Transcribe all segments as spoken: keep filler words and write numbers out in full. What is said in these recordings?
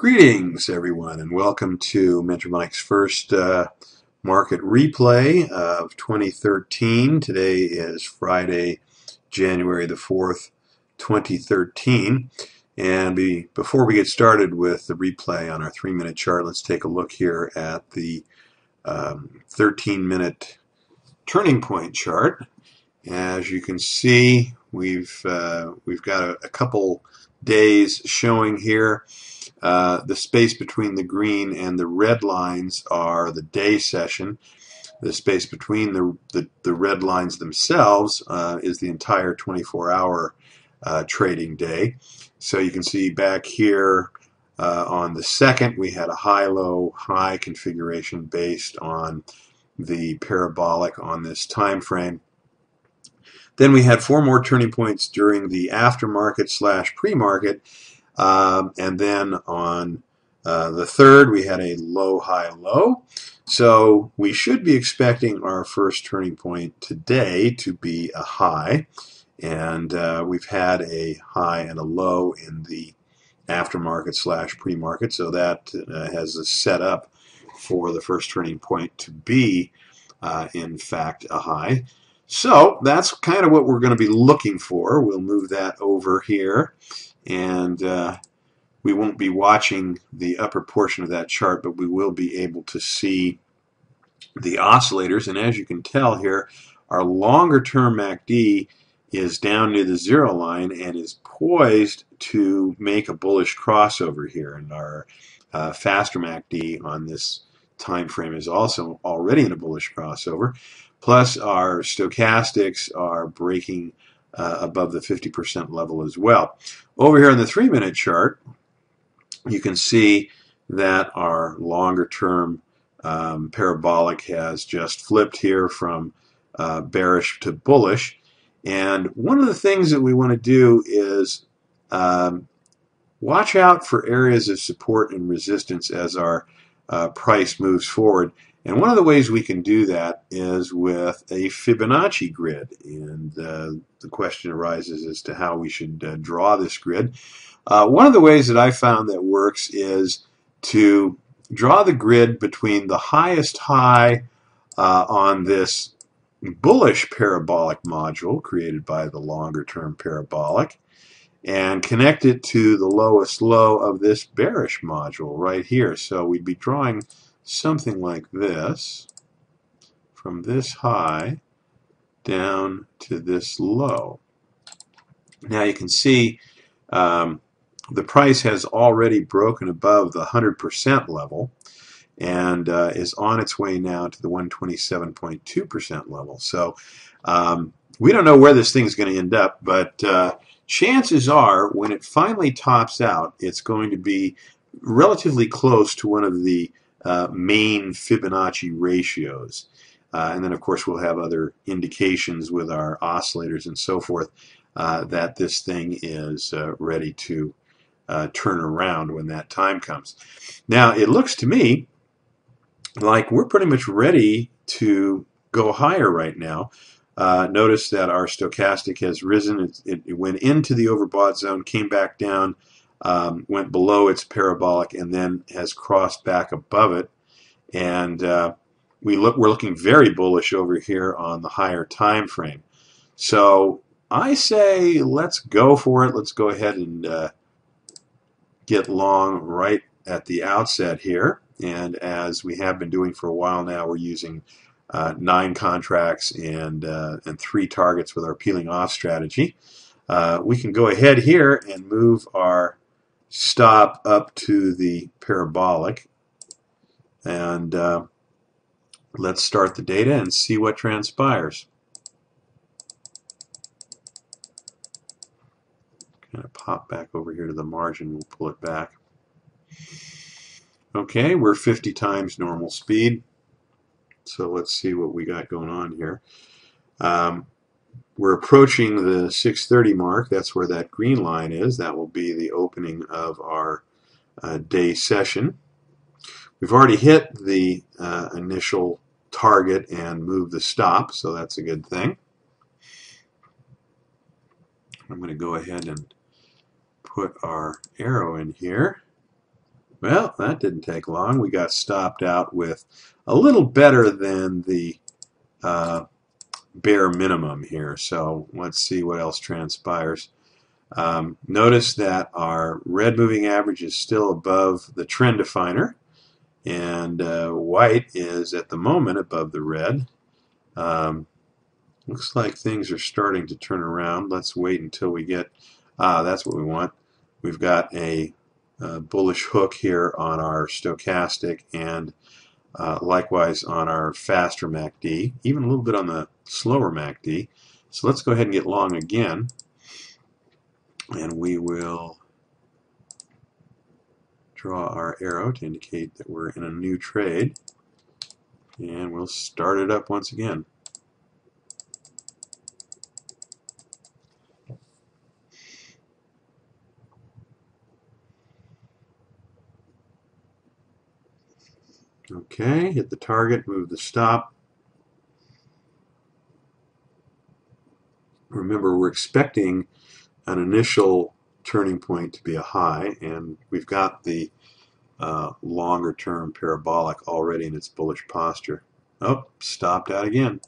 Greetings, everyone, and welcome to Mentor Mike's first uh, market replay of twenty thirteen. Today is Friday, January the fourth, twenty thirteen. And be, before we get started with the replay on our three-minute chart, let's take a look here at the thirteen-minute um, turning point chart. As you can see, we've uh, we've got a, a couple days showing here. Uh, the space between the green and the red lines are the day session. The space between the the, the red lines themselves uh, is the entire twenty-four hour uh, trading day. So you can see back here uh, on the second, we had a high-low high configuration based on the parabolic on this time frame. Then we had four more turning points during the aftermarket slash pre-market. Um, and then on uh, the third, we had a low-high-low. So we should be expecting our first turning point today to be a high. And uh, we've had a high and a low in the aftermarket slash pre-market. So that uh, has a set up for the first turning point to be, uh, in fact, a high. So that's kind of what we're going to be looking for. We'll move that over here. And uh, we won't be watching the upper portion of that chart, but we will be able to see the oscillators. And as you can tell here, our longer-term M A C D is down near the zero line and is poised to make a bullish crossover here. And our uh, faster M A C D on this time frame is also already in a bullish crossover. Plus, our stochastics are breaking Uh, above the fifty percent level as well. Over here on the three-minute chart, you can see that our longer-term um, parabolic has just flipped here from uh, bearish to bullish. And one of the things that we want to do is um, watch out for areas of support and resistance as our uh, price moves forward. And one of the ways we can do that is with a Fibonacci grid. And uh, the question arises as to how we should uh, draw this grid. Uh, one of the ways that I found that works is to draw the grid between the highest high uh, on this bullish parabolic module created by the longer-term parabolic and connect it to the lowest low of this bearish module right here. So we'd be drawing something like this from this high down to this low. Now you can see um, the price has already broken above the one hundred percent level and uh, is on its way now to the one twenty-seven point two percent level. So um, we don't know where this thing's going to end up, but uh, chances are when it finally tops out, it's going to be relatively close to one of the Uh, main Fibonacci ratios. Uh, and then, of course, we'll have other indications with our oscillators and so forth uh, that this thing is uh, ready to uh, turn around when that time comes. Now, it looks to me like we're pretty much ready to go higher right now. Uh, notice that our stochastic has risen. It, it, it went into the overbought zone, came back down, Um, went below its parabolic and then has crossed back above it, and uh, we look we're looking very bullish over here on the higher time frame. So I say let's go for it. Let's go ahead and uh, get long right at the outset here, and as we have been doing for a while now, we're using uh, nine contracts and uh, and three targets with our peeling off strategy. Uh, we can go ahead here and move our stop up to the parabolic, and uh, let's start the data and see what transpires. Kind of pop back over here to the margin, we'll pull it back. Okay, we're fifty times normal speed, so let's see what we got going on here. Um, We're approaching the six thirty mark. That's where that green line is. That will be the opening of our uh, day session. We've already hit the uh, initial target and moved the stop, so that's a good thing. I'm going to go ahead and put our arrow in here Well, that didn't take long. We got stopped out with a little better than the uh, bare minimum here. So let's see what else transpires. Um, notice that our red moving average is still above the trend definer, and uh, white is at the moment above the red. Um, looks like things are starting to turn around. Let's wait until we get, ah, that's what we want. We've got a Uh, bullish hook here on our stochastic, and uh, likewise on our faster M A C D, even a little bit on the slower M A C D. So let's go ahead and get long again, and we will draw our arrow to indicate that we're in a new trade, and we'll start it up once again. Okay, hit the target, move the stop. Remember, we're expecting an initial turning point to be a high, and we've got the uh, longer term parabolic already in its bullish posture. Oh, stopped out again.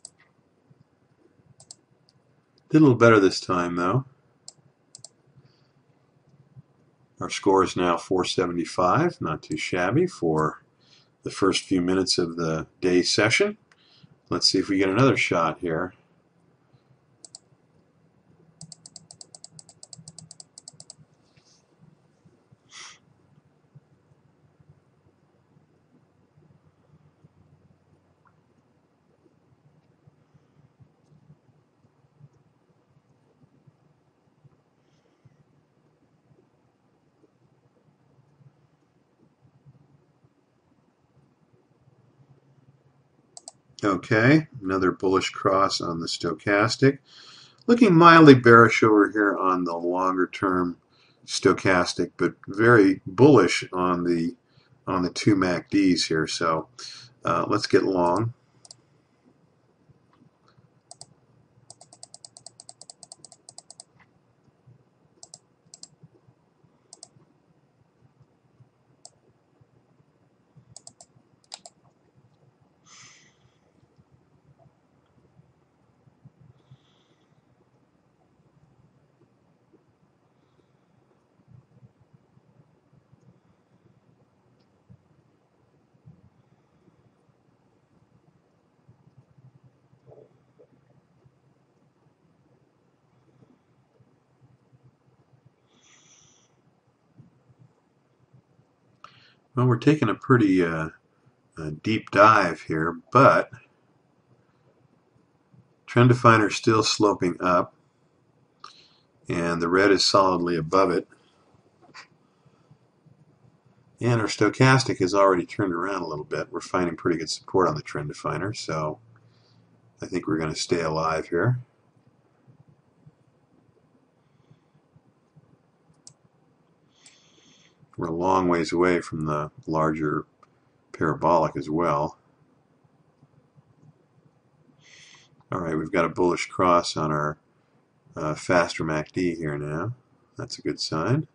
Did a little better this time, though. Our score is now four seventy-five, not too shabby for the first few minutes of the day session. Let's see if we get another shot here. Okay, another bullish cross on the stochastic. Looking mildly bearish over here on the longer term stochastic, but very bullish on the on the two M A C Ds here. So uh, let's get long. Well, we're taking a pretty uh, uh, deep dive here, but trend definer is still sloping up, and the red is solidly above it, and our stochastic has already turned around a little bit. We're finding pretty good support on the trend definer, so I think we're going to stay alive here. We're a long ways away from the larger parabolic as well. Alright, we've got a bullish cross on our uh, faster M A C D here now. That's a good sign.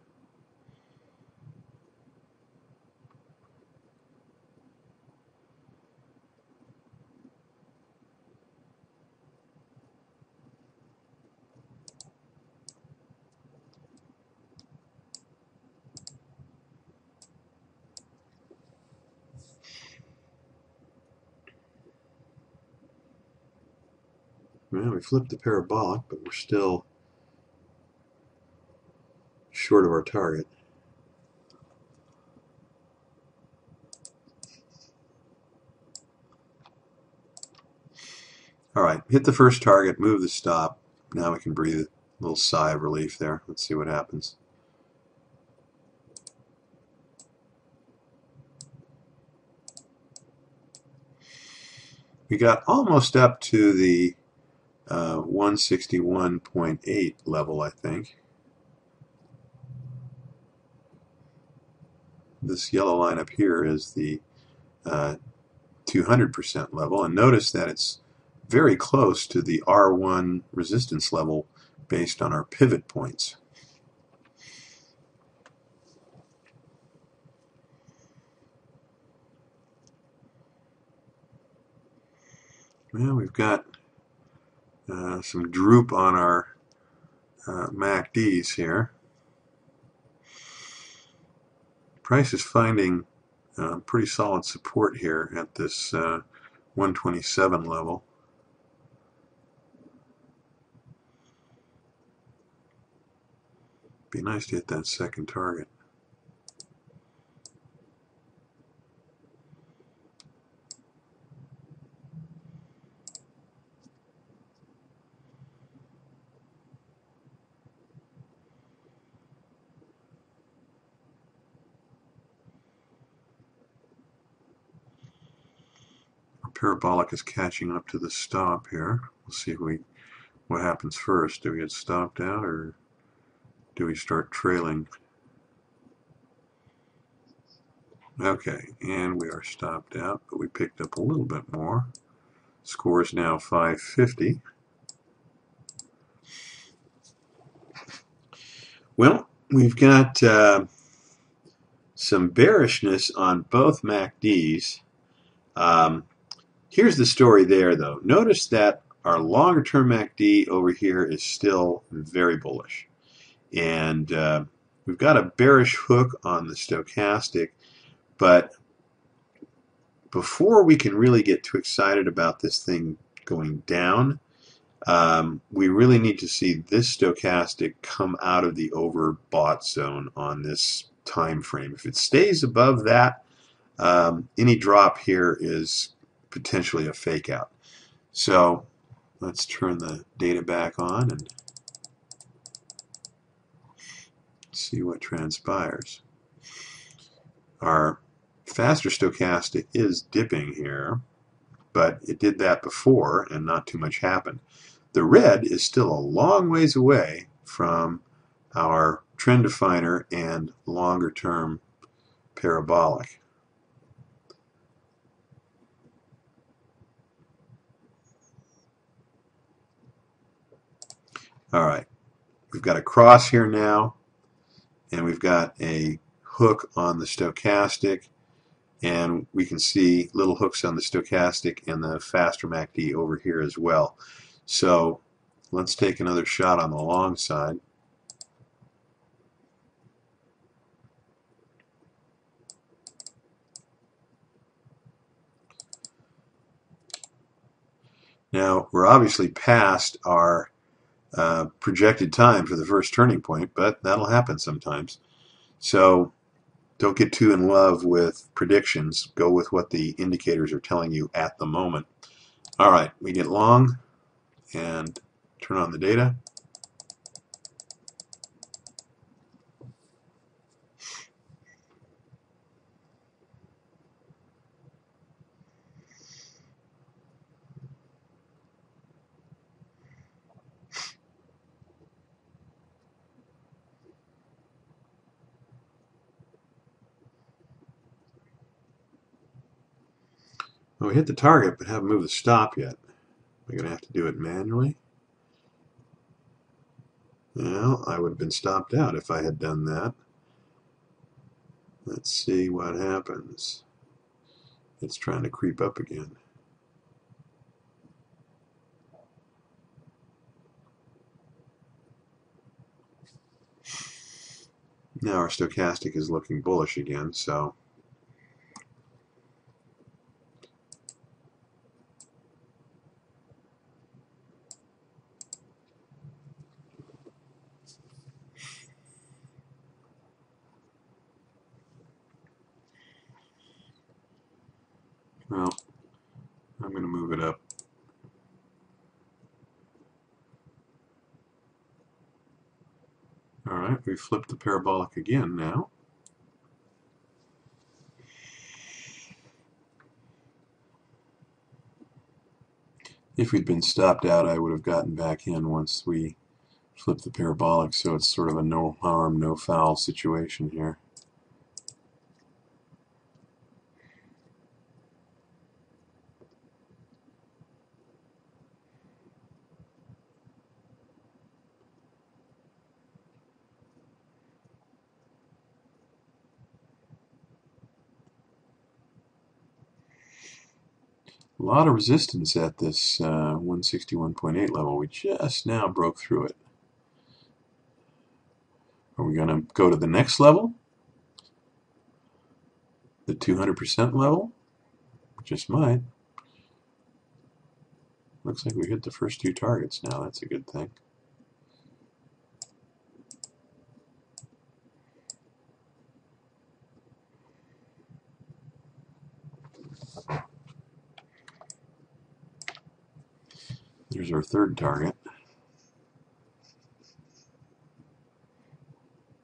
Well, we flipped the parabolic, but we're still short of our target. Alright, hit the first target, move the stop. Now we can breathe a little sigh of relief there. Let's see what happens. We got almost up to the Uh, one sixty-one point eight level, I think. This yellow line up here is the uh, two hundred percent level, and notice that it's very close to the R one resistance level based on our pivot points. Well, we've got uh, some droop on our uh, M A C Ds here. Price is finding uh, pretty solid support here at this uh, one twenty-seven level. Be nice to hit that second target. Parabolic is catching up to the stop here. We'll see if we, what happens first. Do we get stopped out or do we start trailing? Okay, and we are stopped out, but we picked up a little bit more. Score is now five fifty. Well, we've got uh, some bearishness on both M A C Ds. Um, Here's the story there, though. Notice that our longer-term M A C D over here is still very bullish. And uh, we've got a bearish hook on the stochastic, but before we can really get too excited about this thing going down, um, we really need to see this stochastic come out of the overbought zone on this time frame. If it stays above that, um, any drop here is potentially a fake out. So let's turn the data back on and see what transpires. Our faster stochastic is dipping here, but it did that before and not too much happened. The red is still a long ways away from our trend definer and longer term parabolic. Alright, we've got a cross here now, and we've got a hook on the stochastic, and we can see little hooks on the stochastic and the faster M A C D over here as well. So let's take another shot on the long side. Now we're obviously past our Uh, projected time for the first turning point, but that'll happen sometimes. So don't get too in love with predictions. Go with what the indicators are telling you at the moment. All right, we get long and turn on the data. Well, we hit the target, but haven't moved the stop yet. We're going to have to do it manually. Well, I would have been stopped out if I had done that. Let's see what happens. It's trying to creep up again. Now our stochastic is looking bullish again, so well, I'm going to move it up. All right, we flipped the parabolic again now. If we'd been stopped out, I would have gotten back in once we flipped the parabolic, so it's sort of a no harm, no foul situation here. A lot of resistance at this uh, one sixty-one point eight level. We just now broke through it. Are we going to go to the next level? The two hundred percent level? Just might. Looks like we hit the first two targets now. That's a good thing. There's our third target.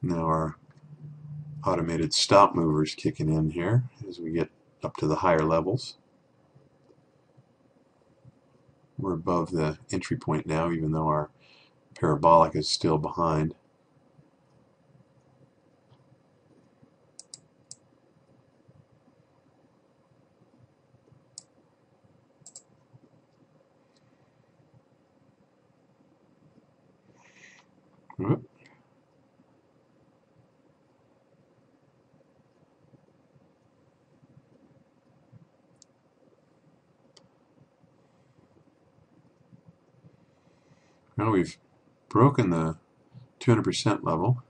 Now our automated stop movers kicking in here as we get up to the higher levels. We're above the entry point now, even though our parabolic is still behind. Whoop. Now we've broken the two hundred percent level.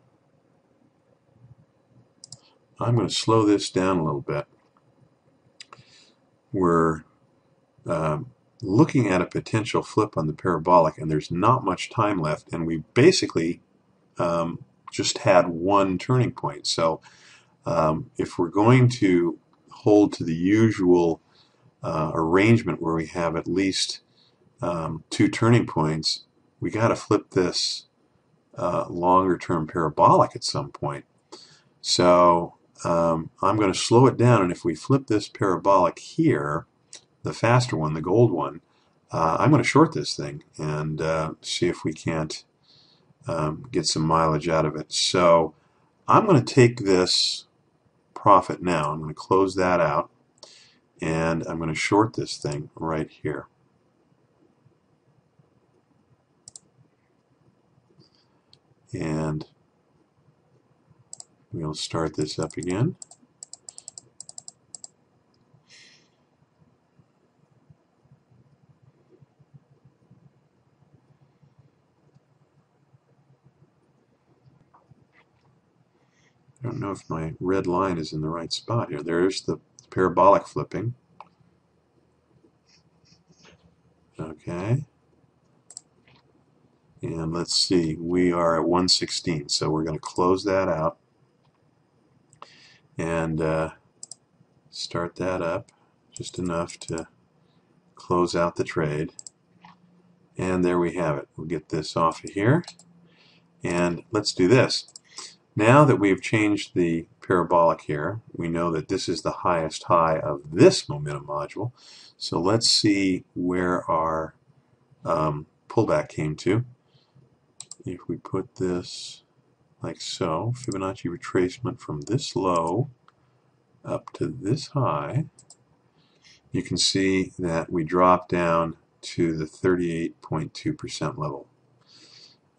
I'm going to slow this down a little bit. We're uh, looking at a potential flip on the parabolic, and there's not much time left, and we basically um, just had one turning point. So um, if we're going to hold to the usual uh, arrangement where we have at least um, two turning points, we got to flip this uh, longer-term parabolic at some point. So um, I'm going to slow it down, and if we flip this parabolic here, the faster one, the gold one, uh, I'm going to short this thing and uh, see if we can't um, get some mileage out of it. So I'm going to take this profit now. I'm going to close that out, and I'm going to short this thing right here. And we'll start this up again. I don't know if my red line is in the right spot here. There's the parabolic flipping. Okay. And let's see, we are at one sixteen, so we're going to close that out and uh, start that up just enough to close out the trade. And there we have it. We'll get this off of here, and let's do this. Now that we've changed the parabolic here, we know that this is the highest high of this momentum module. So let's see where our um, pullback came to. If we put this like so, Fibonacci retracement from this low up to this high, you can see that we drop down to the thirty-eight point two percent level.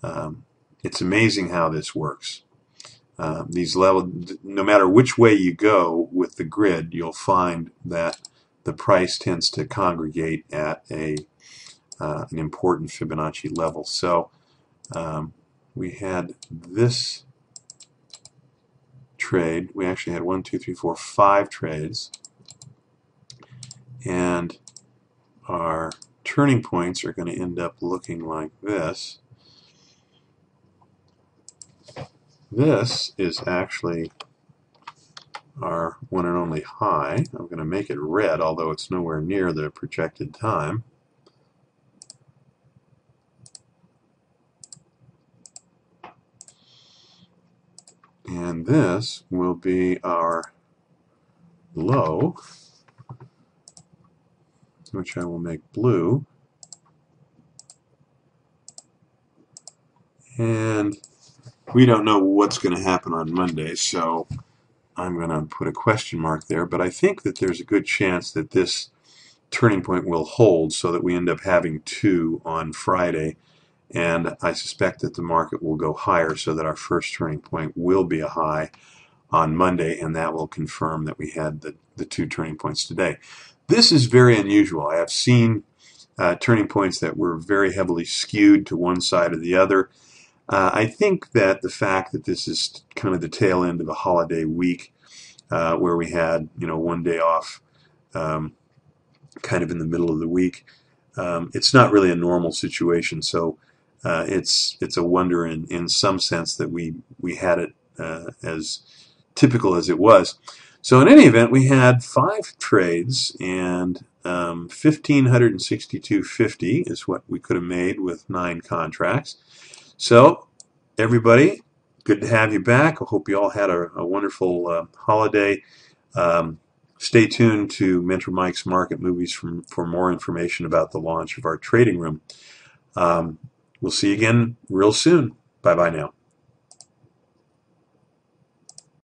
Um, it's amazing how this works. Um, these level, no matter which way you go with the grid, you'll find that the price tends to congregate at a uh, an important Fibonacci level. So Um, we had this trade. We actually had one, two, three, four, five trades, and our turning points are going to end up looking like this. This is actually our one and only high. I'm going to make it red, although it's nowhere near the projected time. And this will be our low, which I will make blue. And we don't know what's going to happen on Monday, so I'm going to put a question mark there. But I think that there's a good chance that this turning point will hold so that we end up having two on Friday. And I suspect that the market will go higher, so that our first turning point will be a high on Monday, and that will confirm that we had the, the two turning points today. This is very unusual. I have seen uh, turning points that were very heavily skewed to one side or the other. Uh, I think that the fact that this is kind of the tail end of a holiday week uh, where we had, you know, one day off um, kind of in the middle of the week, um, it's not really a normal situation. So uh, it's it's a wonder in, in some sense that we, we had it uh, as typical as it was. So in any event, we had five trades, and um, one thousand five hundred sixty-two fifty is what we could have made with nine contracts. So everybody, good to have you back. I hope you all had a, a wonderful uh, holiday. Um, stay tuned to Mentor Mike's Market Movies from, for more information about the launch of our trading room. Um, we'll see you again real soon. Bye-bye now.